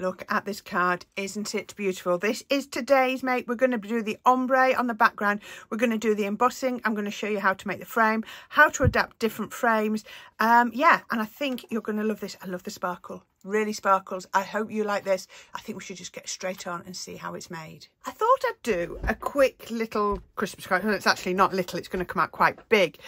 Look at this card, isn't it beautiful? This is today's make. We're going to do the ombre on the background. We're going to do the embossing. I'm going to show you how to make the frame, how to adapt different frames. Yeah, and I think you're going to love this. I love the sparkle. Really sparkles. I hope you like this. I think we should just get straight on and see how it's made. I thought I'd do a quick little Christmas card. It's actually not little. It's going to come out quite big,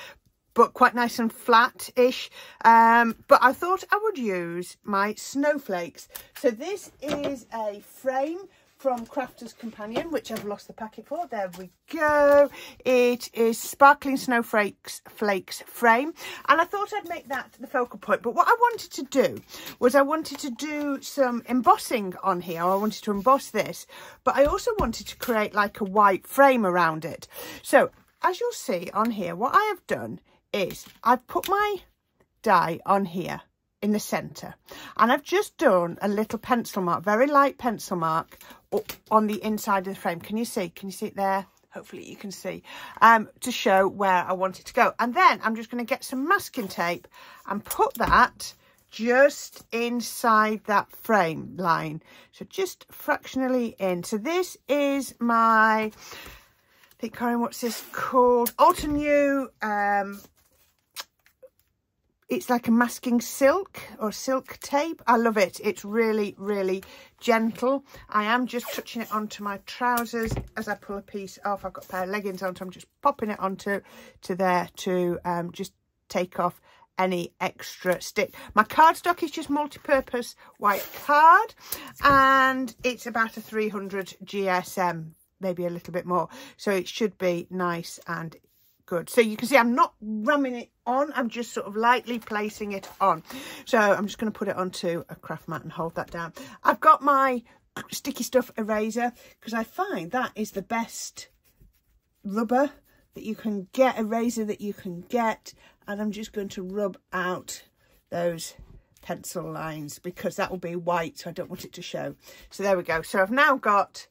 but quite nice and flat-ish. But I thought I would use my snowflakes. So this is a frame from Crafter's Companion, which I've lost the packet for. There we go. It is Sparkling Snowflakes frame. And I thought I'd make that the focal point. But what I wanted to do was I wanted to do some embossing on here. I wanted to emboss this, but I also wanted to create like a white frame around it. So as you'll see on here, what I have done is I've put my die on here in the centre, and I've just done a little pencil mark, very light pencil mark up on the inside of the frame. Can you see? Can you see it there? Hopefully you can see, to show where I want it to go. And then I'm just going to get some masking tape and put that just inside that frame line. So just fractionally in. So this is my, I think, Corinne, what's this called? Altenew. It's like a masking silk or silk tape. I love it. It's really, really gentle. I am just touching it onto my trousers as I pull a piece off. I've got a pair of leggings on, so I'm just popping it onto there to just take off any extra stick. My cardstock is just multi-purpose white card, and it's about a 300 GSM, maybe a little bit more. So it should be nice and easy. Good. So you can see I'm not ramming it on, I'm just sort of lightly placing it on. So I'm just going to put it onto a craft mat and hold that down. I've got my sticky stuff eraser, because I find that is the best rubber that you can get, eraser that you can get. And I'm just going to rub out those pencil lines, because that will be white, so I don't want it to show. So there we go. So I've now got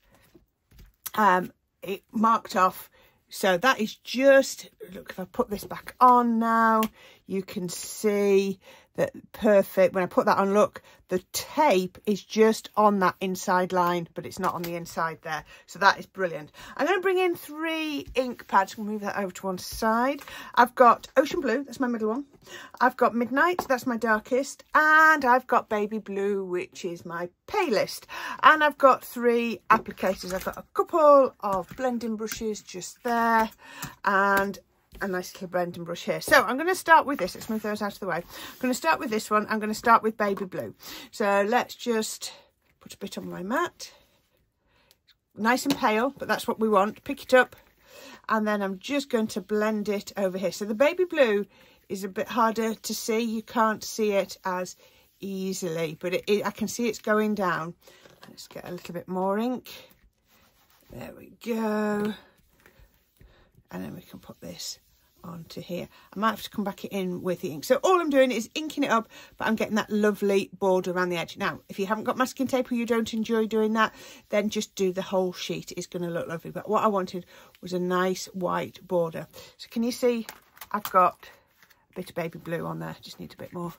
it marked off. So that is just, look, if I put this back on now, you can see that perfect. When I put that on, look, the tape is just on that inside line, but it's not on the inside there. So that is brilliant. I'm going to bring in 3 ink pads. We'll move that over to one side. I've got Ocean Blue. That's my middle one. I've got Midnight. That's my darkest. And I've got Baby Blue, which is my palest. And I've got 3 applicators. I've got a couple of blending brushes just there, and a nice little blending brush here. So I'm going to start with this. Let's move those out of the way. I'm going to start with this one. I'm going to start with Baby Blue. So let's just put a bit on my mat. Nice and pale, but that's what we want. Pick it up, and then I'm just going to blend it over here. So the Baby Blue is a bit harder to see. You can't see it as easily, but I can see it's going down. Let's get a little bit more ink. There we go. And then we can put this onto here. I might have to come back in with the ink. So all I'm doing is inking it up, but I'm getting that lovely border around the edge. Now, if you haven't got masking tape or you don't enjoy doing that, then just do the whole sheet. It's going to look lovely. But what I wanted was a nice white border. So can you see I've got a bit of Baby Blue on there? Just need a bit more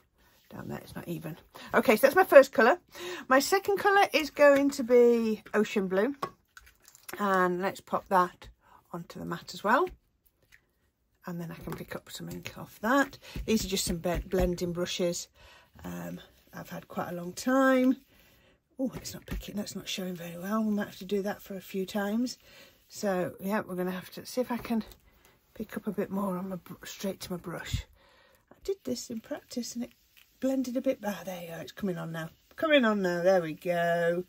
down there. It's not even. Okay, so that's my first colour. My second colour is going to be Ocean Blue. And let's pop that onto the mat as well, and then I can pick up some ink off that. These are just some blending brushes I've had quite a long time. Oh, it's not picking, that's not showing very well. We might have to do that for a few times. So yeah, we're going to have to see if I can pick up a bit more on my straight to my brush. I did this in practice and it blended a bit. Ah, there you go, it's coming on now. Coming on now, there we go.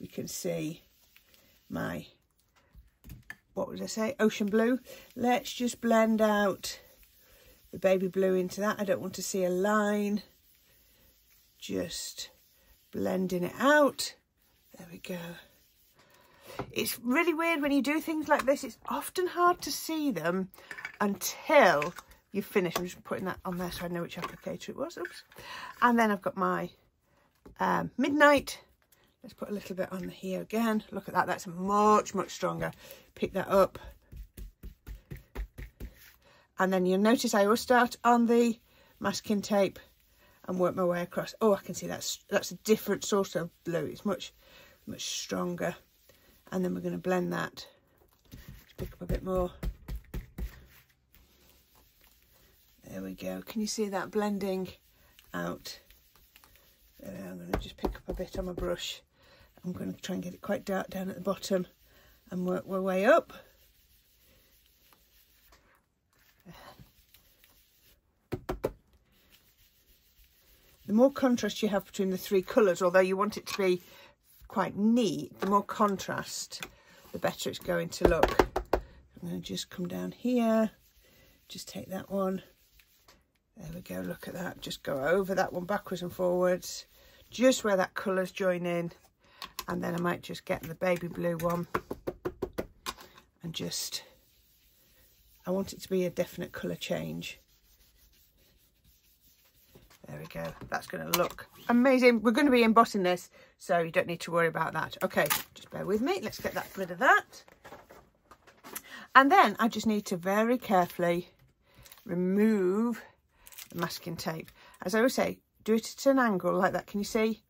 We can see my, what would I say, Ocean Blue. Let's just blend out the Baby Blue into that. I don't want to see a line. Just blending it out. There we go. It's really weird when you do things like this. It's often hard to see them until you finish. I'm just putting that on there so I know which applicator it was. Oops. And then I've got my Midnight. Let's put a little bit on here again. Look at that. That's much, much stronger. Pick that up. And then you'll notice I will start on the masking tape and work my way across. Oh, I can see that's a different sort of blue. It's much stronger. And then we're going to blend that. Just pick up a bit more. There we go. Can you see that blending out? I'm going to just pick up a bit on my brush. I'm going to try and get it quite dark down at the bottom and work my way up. The more contrast you have between the three colours, although you want it to be quite neat, the more contrast, the better it's going to look. I'm going to just come down here, just take that one. There we go, look at that. Just go over that one backwards and forwards, just where that colours join in. And then I might just get the baby blue one and just, I want it to be a definite colour change. There we go. That's going to look amazing. We're going to be embossing this, so you don't need to worry about that. Okay, just bear with me. Let's get rid of that. And then I just need to very carefully remove the masking tape. As I always say, do it at an angle like that. Can you see?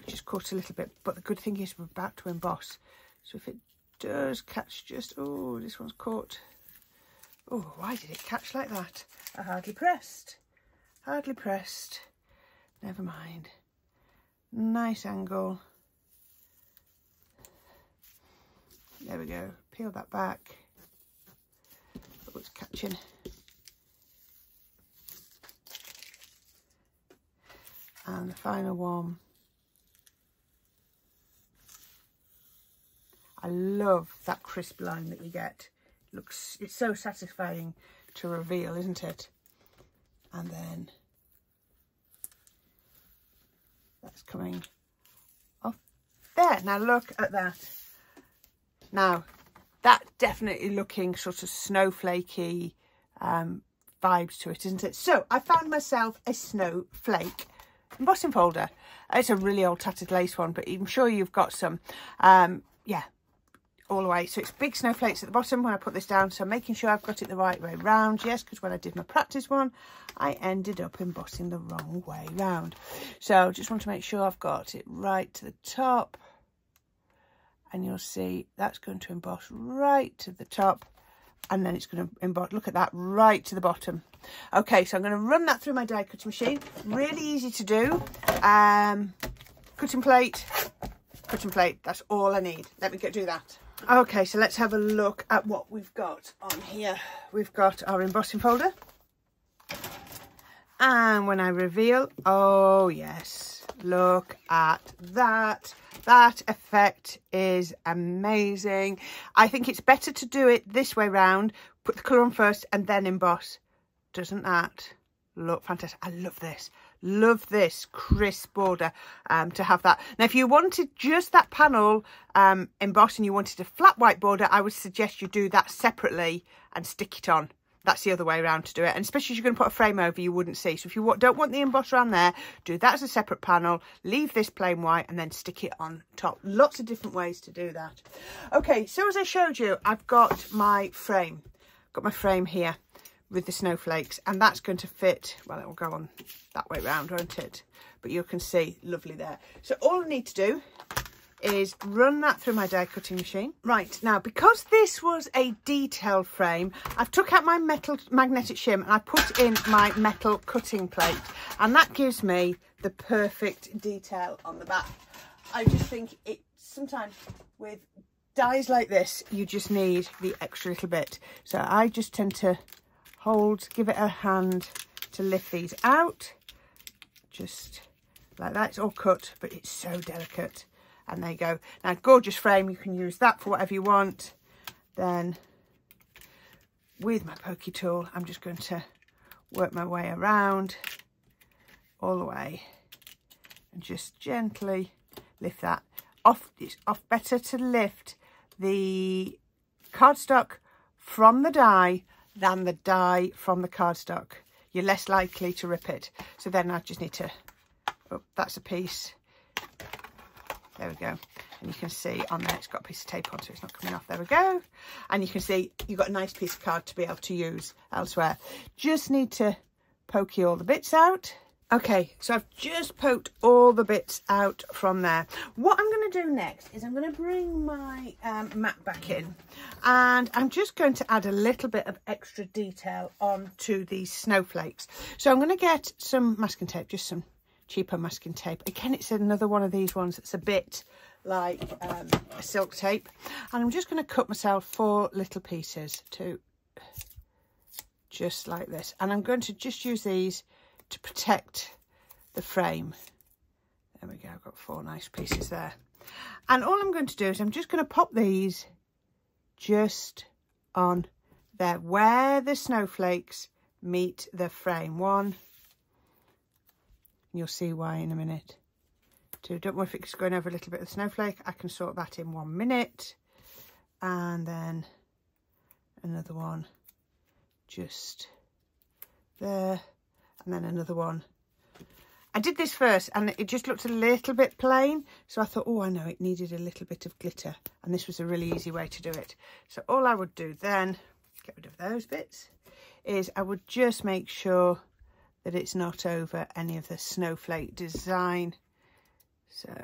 It just caught a little bit, but the good thing is we're about to emboss. So if it does catch just... Oh, this one's caught. Oh, why did it catch like that? I hardly pressed. Hardly pressed. Never mind. Nice angle. There we go. Peel that back. Oh, it's catching. And the final one. I love that crisp line that we get. It looks, it's so satisfying to reveal, isn't it? And then that's coming off there. Now look at that. Now that definitely looking sort of snowflakey vibes to it, isn't it? So I found myself a snowflake embossing folder. It's a really old Tattered Lace one, but I'm sure you've got some. Yeah, all the way. So it's big snowflakes at the bottom when I put this down, so I'm making sure I've got it the right way round. Yes, because when I did my practice one, I ended up embossing the wrong way round. So just want to make sure I've got it right to the top, and you'll see that's going to emboss right to the top, and then it's going to emboss, look at that, right to the bottom. Okay, so I'm going to run that through my die cutting machine. Really easy to do. Cutting plate, cutting plate, that's all I need. Let me go do that. Okay, so let's have a look at what we've got on here. We've got our embossing folder, and when I reveal, oh yes, look at that. That effect is amazing. I think it's better to do it this way round, put the colour on first and then emboss. Doesn't that look fantastic? I love this. Love this crisp border to have that. Now, if you wanted just that panel embossed and you wanted a flat white border, I would suggest you do that separately and stick it on. That's the other way around to do it. And especially if you're going to put a frame over, you wouldn't see. So if you don't want the emboss around there, do that as a separate panel. Leave this plain white and then stick it on top. Lots of different ways to do that. Okay, so as I showed you, I've got my frame. I've got my frame here with the snowflakes, and that's going to fit well. It will go on that way round, won't it? But you can see lovely there. So all I need to do is run that through my die cutting machine. Right, now because this was a detailed frame, I've took out my metal magnetic shim and I put in my metal cutting plate, and that gives me the perfect detail on the back. I just think it sometimes with dies like this you just need the extra little bit, so I just tend to hold, give it a hand to lift these out just like that. It's all cut, but it's so delicate. And there you go. Now, gorgeous frame, you can use that for whatever you want. Then with my pokey tool, I'm just going to work my way around all the way and just gently lift that off. It's off better to lift the cardstock from the die than the die from the cardstock. You're less likely to rip it. So then I just need to, oh, that's a piece. There we go. And you can see on there, it's got a piece of tape on, so it's not coming off. There we go. And you can see you've got a nice piece of card to be able to use elsewhere. Just need to pokey all the bits out. Okay, so I've just poked all the bits out from there. What I'm going to do next is I'm going to bring my mat back in, and I'm just going to add a little bit of extra detail onto these snowflakes. So I'm going to get some masking tape, just some cheaper masking tape. Again, it's another one of these ones that's a bit like silk tape. And I'm just going to cut myself 4 little pieces to just like this. And I'm going to just use these to protect the frame. There we go, I've got 4 nice pieces there. And all I'm going to do is I'm just going to pop these just on there where the snowflakes meet the frame. 1, and you'll see why in a minute. 2, don't worry if it's going over a little bit of the snowflake, I can sort that in 1 minute. And then another one just there. And then another one. I did this first and it just looked a little bit plain. So I thought, oh, I know it needed a little bit of glitter. And this was a really easy way to do it. So all I would do then, get rid of those bits, is I would just make sure that it's not over any of the snowflake design. So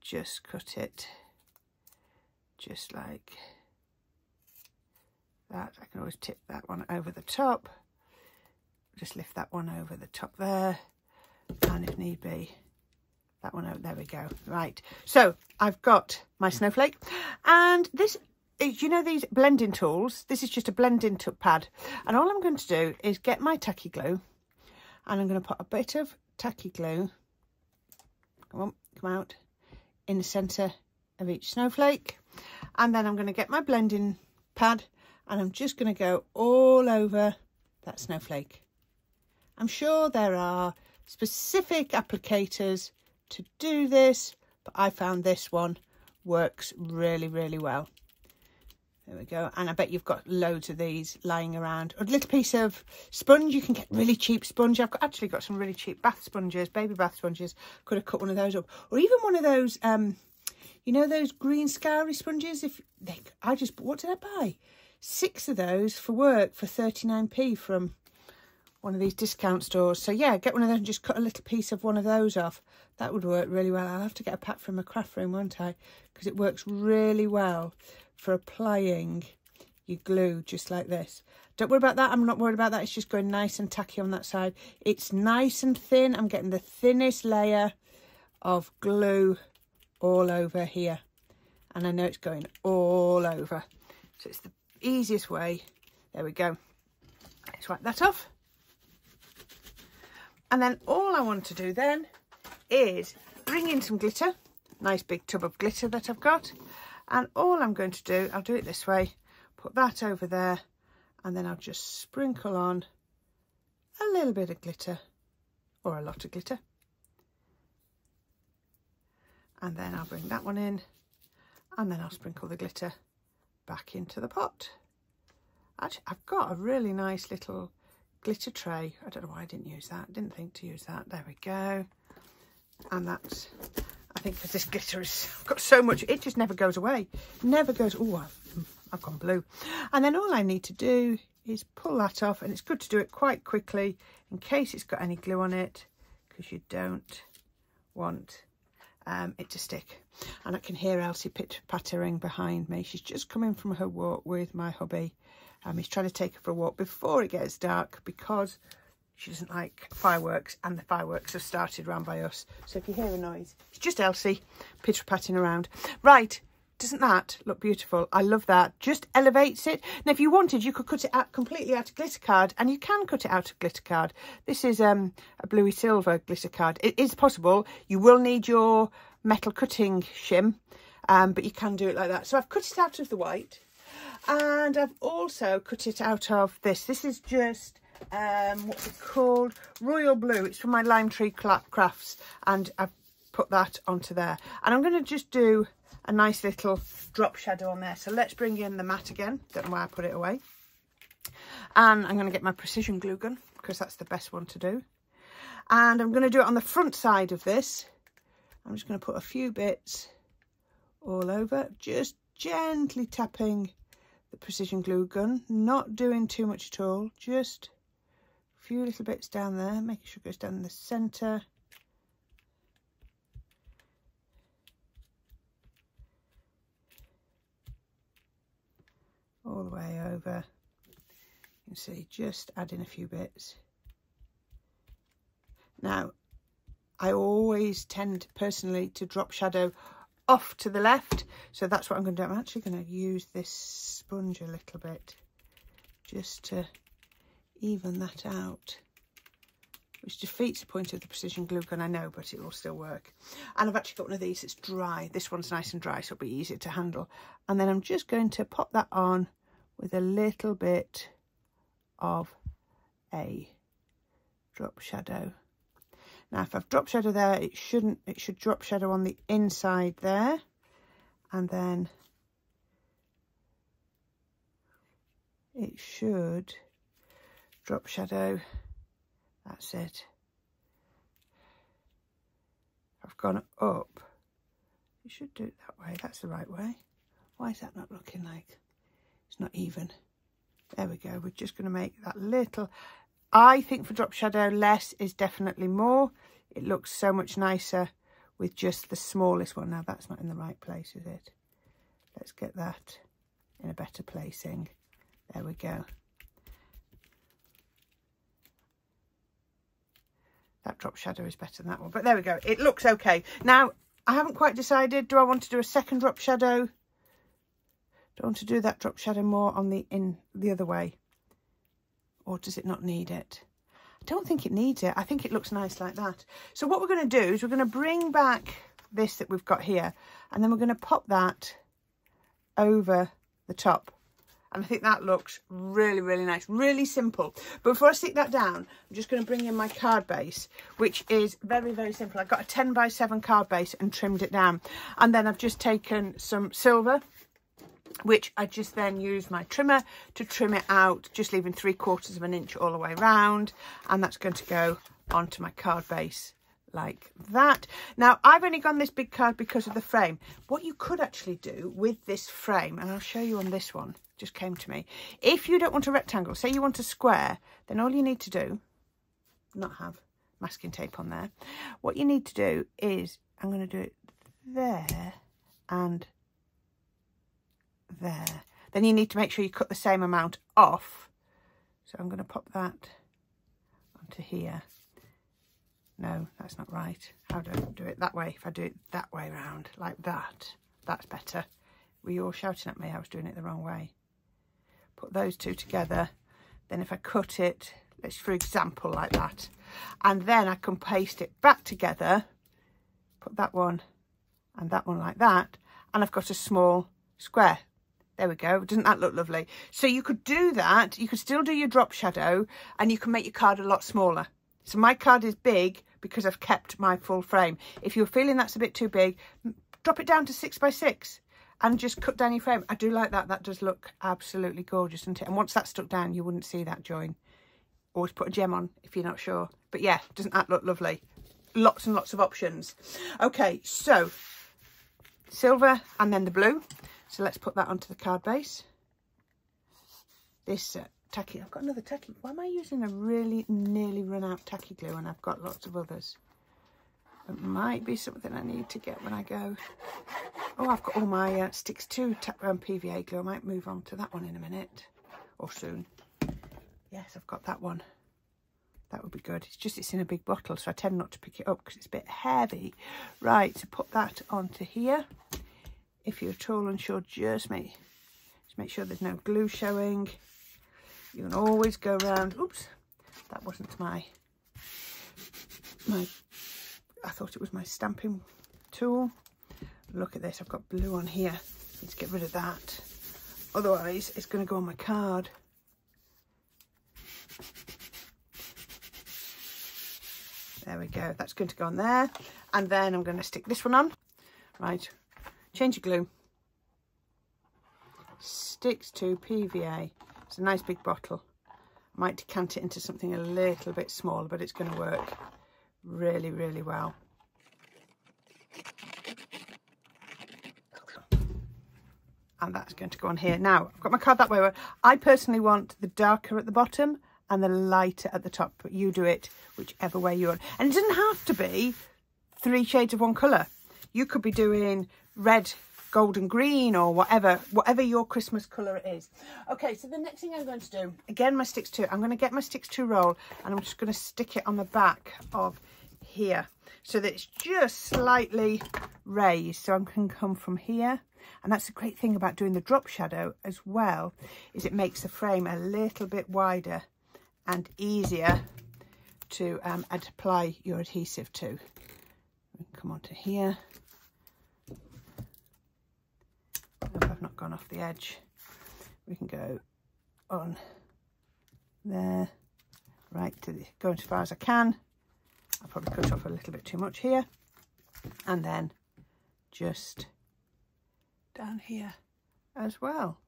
just cut it just like that. I can always tip that one over the top. Just lift that one over the top there, and if need be that one over. There we go. Right, so I've got my snowflake, and this is, you know, these blending tools, this is just a blending pad, and all I'm going to do is get my tacky glue, and I'm going to put a bit of tacky glue, come on, come out, in the centre of each snowflake. And then I'm going to get my blending pad, and I'm just going to go all over that snowflake. I'm sure there are specific applicators to do this, but I found this one works really, really well. There we go. And I bet you've got loads of these lying around. A little piece of sponge. You can get really cheap sponge. I've actually got some really cheap bath sponges, baby bath sponges. Could have cut one of those up. Or even one of those, you know, those green scoury sponges. What did I buy? 6 of those for work for 39p from one of these discount stores. So yeah, get one of those and just cut a little piece of one of those off. That would work really well. I'll have to get a pack from a craft room, won't I? Because it works really well for applying your glue just like this. Don't worry about that. I'm not worried about that. It's just going nice and tacky on that side. It's nice and thin. I'm getting the thinnest layer of glue all over here. And I know it's going all over. So it's the easiest way. There we go. Let's wipe that off. And then all I want to do then is bring in some glitter, nice big tub of glitter that I've got. And all I'm going to do, I'll do it this way, put that over there, and then I'll just sprinkle on a little bit of glitter, or a lot of glitter. And then I'll bring that one in, and then I'll sprinkle the glitter back into the pot. Actually, I've got a really nice little glitter tray. I don't know why I didn't use that. Didn't think to use that. There we go. And that's, I think, because this glitter is, I've got so much, it just never goes away. Never goes. Oh, I've gone blue. And then all I need to do is pull that off, and it's good to do it quite quickly in case it's got any glue on it, because you don't want it to stick. And I can hear Elsie pitter-pattering behind me. She's just coming from her walk with my hubby. He's trying to take her for a walk before it gets dark, because she doesn't like fireworks, and the fireworks have started round by us. So if you hear a noise, it's just Elsie pitter-patting around. Right, doesn't that look beautiful? I love that. Just elevates it. Now, if you wanted, you could cut it out completely out of glitter card, and you can cut it out of glitter card. This is a bluey silver glitter card. It is possible. You will need your metal cutting shim, but you can do it like that. So I've cut it out of the white. And I've also cut it out of this. This is just, what's it called? Royal Blue. It's from my Lime Tree Crafts. And I've put that onto there. And I'm going to just do a nice little drop shadow on there. So let's bring in the mat again. Don't know why I put it away. And I'm going to get my precision glue gun, because that's the best one to do. And I'm going to do it on the front side of this. I'm just going to put a few bits all over. Just gently tapping the precision glue gun, not doing too much at all, just a few little bits down there, making sure it goes down the centre. All the way over. You can see, just adding a few bits. Now, I always tend personally to drop shadow off to the left, so that's what I'm going to do. I'm actually going to use this sponge a little bit just to even that out, which defeats the point of the precision glue gun, I know, but it will still work. And I've actually got one of these that's dry. This one's nice and dry, so it'll be easier to handle. And then I'm just going to pop that on with a little bit of a drop shadow. Now, if I've drop shadow there, it should drop shadow on the inside there, and then it should drop shadow. That's it. I've gone up. You should do it that way. That's the right way. Why is that not looking like it's not even? There we go. We're just going to make that little. I think for drop shadow, less is definitely more. It looks so much nicer with just the smallest one. Now, that's not in the right place, is it? Let's get that in a better placing. There we go. That drop shadow is better than that one. But there we go. It looks okay. Now, I haven't quite decided. Do I want to do a second drop shadow? Do I want to do that drop shadow more on the other way? Or does it not need it? I don't think it needs it. I think it looks nice like that. So what we're going to do is we're going to bring back this that we've got here, and then we're going to pop that over the top. And I think that looks really, really nice, really simple. But before I stick that down, I'm just going to bring in my card base, which is very, very simple. I've got a 10 by 7 card base and trimmed it down. And then I've just taken some silver, which I just then use my trimmer to trim it out, just leaving 3/4 of an inch all the way round. And that's going to go onto my card base like that. Now, I've only gone this big card because of the frame. What you could actually do with this frame, and I'll show you on this one, just came to me. If you don't want a rectangle, say you want a square, then all you need to do, not have masking tape on there. What you need to do is, I'm going to do it there and there. Then you need to make sure you cut the same amount off. So I'm going to pop that onto here. No, that's not right. How do I do it that way? If I do it that way round, like that, that's better. Were you all shouting at me? I was doing it the wrong way. Put those two together. Then if I cut it, let's, for example, like that. And then I can paste it back together. Put that one and that one like that. And I've got a small square. There we go. Doesn't that look lovely? So you could do that. You could still do your drop shadow, and you can make your card a lot smaller. So my card is big because I've kept my full frame. If you're feeling that's a bit too big, drop it down to 6 by 6 and just cut down your frame. I do like that. That does look absolutely gorgeous, doesn't it? And once that's stuck down, you wouldn't see that join. Always put a gem on if you're not sure. But yeah, doesn't that look lovely? Lots and lots of options. Okay, so silver and then the blue. So let's put that onto the card base. This tacky, I've got another tacky. Why am I using a really nearly run out tacky glue and I've got lots of others? It might be something I need to get when I go. Oh, I've got all my sticks too, PVA glue. I might move on to that one in a minute or soon. Yes, I've got that one. That would be good. It's just it's in a big bottle, so I tend not to pick it up because it's a bit heavy. Right, so put that onto here. If you're at all unsure, just make sure there's no glue showing. You can always go round. Oops, that wasn't my. I thought it was my stamping tool. Look at this. I've got blue on here. Let's get rid of that. Otherwise, it's going to go on my card. There we go. That's going to go on there. And then I'm going to stick this one on. Right. Change your glue. Sticks to PVA. It's a nice big bottle. I might decant it into something a little bit smaller, but it's going to work really, really well. And that's going to go on here. Now, I've got my card that way. I personally want the darker at the bottom and the lighter at the top, but you do it whichever way you want. And it doesn't have to be three shades of one colour. You could be doing red, gold and green or whatever your Christmas colour is. Okay, so the next thing I'm going to do, again, my sticks two. I'm going to get my sticks two roll and I'm just going to stick it on the back of here so that it's just slightly raised, so I can come from here. And that's the great thing about doing the drop shadow as well, is it makes the frame a little bit wider and easier to apply your adhesive to. We can come on to here. If I've not gone off the edge, we can go on there, right to the, going as far as I can. I'll probably cut off a little bit too much here, and then just down here as well.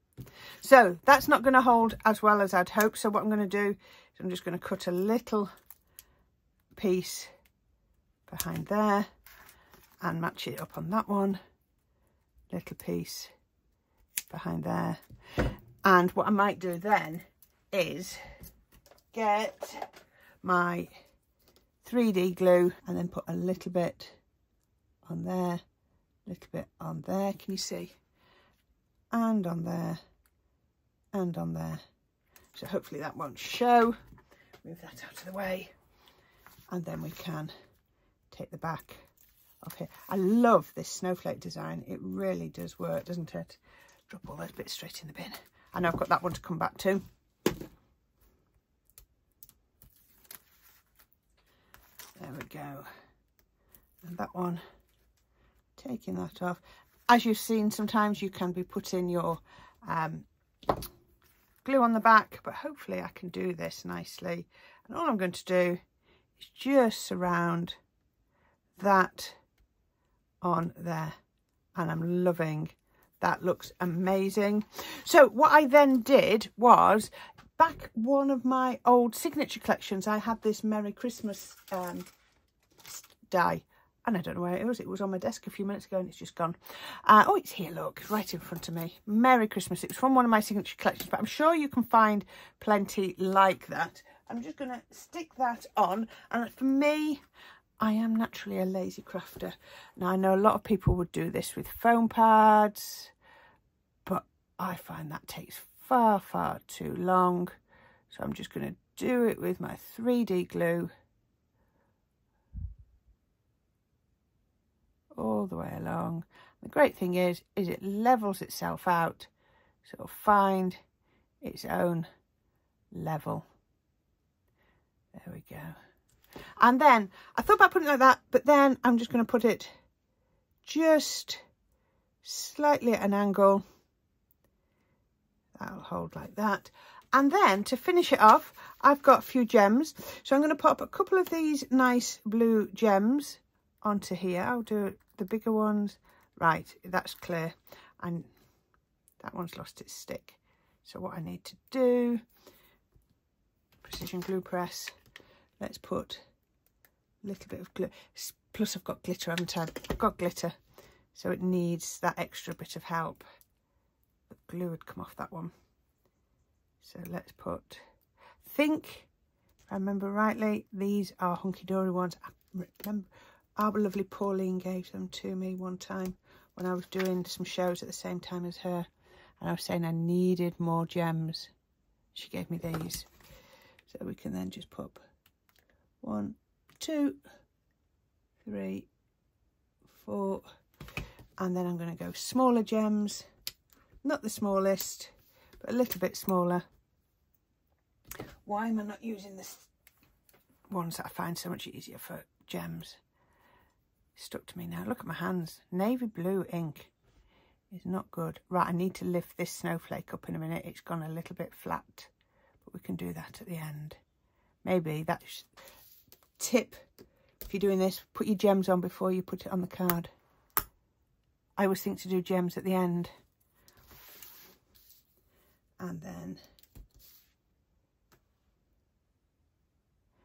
So that's not going to hold as well as I'd hoped. So what I'm going to do is I'm just going to cut a little piece behind there and match it up on that one, little piece behind there. And what I might do then is get my 3D glue and then put a little bit on there, a little bit on there, can you see? And on there, and on there. So hopefully that won't show. Move that out of the way. And then we can take the back off here. I love this snowflake design. It really does work, doesn't it? Drop all those bits straight in the bin. I know I've got that one to come back to. There we go. And that one, taking that off. As you've seen, sometimes you can be putting your glue on the back, but hopefully I can do this nicely. And all I'm going to do is just surround that on there. And I'm loving that, looks amazing. So what I then did was, back one of my old signature collections, I had this Merry Christmas die, and I don't know where it was. It was on my desk a few minutes ago and it's just gone. Oh, it's here, look, right in front of me. Merry Christmas. It was from one of my signature collections, but I'm sure you can find plenty like that. I'm just going to stick that on. And for me, I am naturally a lazy crafter. Now, I know a lot of people would do this with foam pads, but I find that takes far, far too long. So I'm just going to do it with my 3D glue all the way along. The great thing is it levels itself out, so it'll find its own level. There we go. And then I thought about putting it like that, but then I'm just going to put it just slightly at an angle. That'll hold like that. And then to finish it off, I've got a few gems. So I'm going to pop a couple of these nice blue gems onto here. I'll do the bigger ones. Right, that's clear. And that one's lost its stick. So what I need to do, precision glue press. Let's put a little bit of glue. Plus I've got glitter, haven't I? I've got glitter, so it needs that extra bit of help. The glue would come off that one. So let's put, I think, if I remember rightly, these are Hunky-Dory ones. I remember our lovely Pauline gave them to me one time when I was doing some shows at the same time as her. And I was saying I needed more gems. She gave me these. So we can then just pop 1, 2, 3, 4, and then I'm going to go smaller gems, not the smallest, but a little bit smaller. Why am I not using the ones that I find so much easier for gems? It's stuck to me now. Look at my hands. Navy blue ink is not good. Right, I need to lift this snowflake up in a minute. It's gone a little bit flat, but we can do that at the end. Maybe that's tip, if you're doing this, put your gems on before you put it on the card. I always think to do gems at the end. And then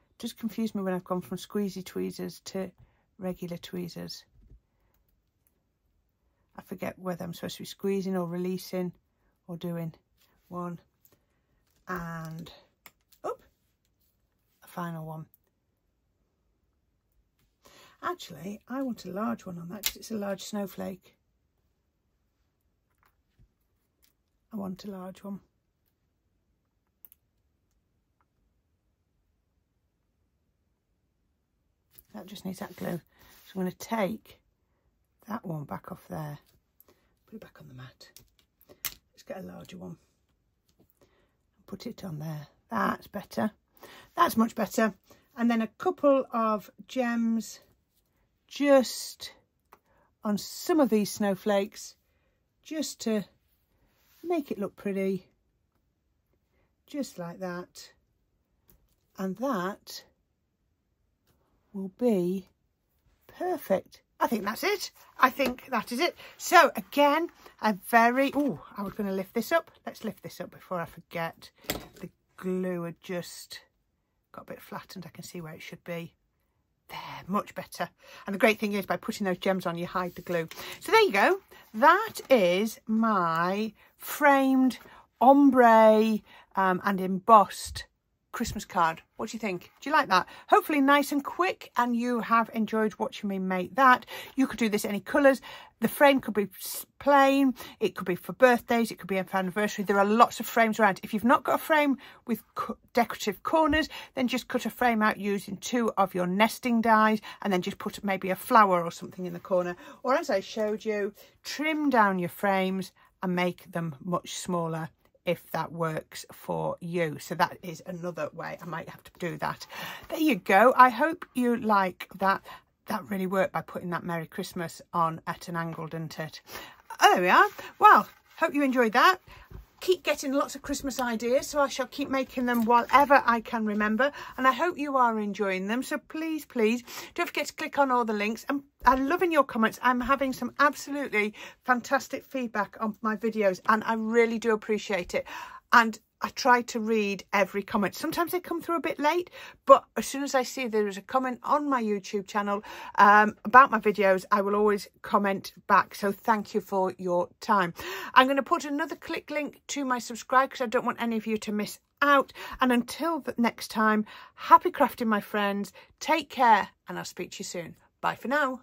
it just confused me when I've gone from squeezy tweezers to regular tweezers. I forget whether I'm supposed to be squeezing or releasing or doing one. And final one. Actually, I want a large one on that because it's a large snowflake. I want a large one. That just needs that glue. So I'm going to take that one back off there. Put it back on the mat. Let's get a larger one. Put it on there. That's better. That's much better. And then a couple of gems just on some of these snowflakes, just to make it look pretty. Just like that. And that will be perfect. I think that's it. I think that is it. So again, a very... Oh, I was going to lift this up. Let's lift this up before I forget. The glue had just got a bit flattened. I can see where it should be. There, much better. And the great thing is, by putting those gems on, you hide the glue. So there you go. That is my framed ombre and embossed Christmas card. What do you think? Do you like that? Hopefully nice and quick, and you have enjoyed watching me make that. You could do this any colours. The frame could be plain, it could be for birthdays, it could be for anniversary. There are lots of frames around. If you've not got a frame with decorative corners, then just cut a frame out using two of your nesting dies, and then just put maybe a flower or something in the corner. Or, as I showed you, trim down your frames and make them much smaller, if that works for you. So that is another way. I might have to do that. There you go. I hope you like that. That really worked by putting that Merry Christmas on at an angle, didn't it? Oh, there we are. Well, hope you enjoyed that. Keep getting lots of Christmas ideas, so I shall keep making them whatever I can remember, and I hope you are enjoying them. So please don't forget to click on all the links, and I'm loving your comments. I'm having some absolutely fantastic feedback on my videos, and I really do appreciate it. And I try to read every comment. Sometimes they come through a bit late, but as soon as I see there is a comment on my YouTube channel about my videos, I will always comment back. So thank you for your time. I'm going to put another click link to my subscribe because I don't want any of you to miss out. And until next time, happy crafting, my friends. Take care, and I'll speak to you soon. Bye for now.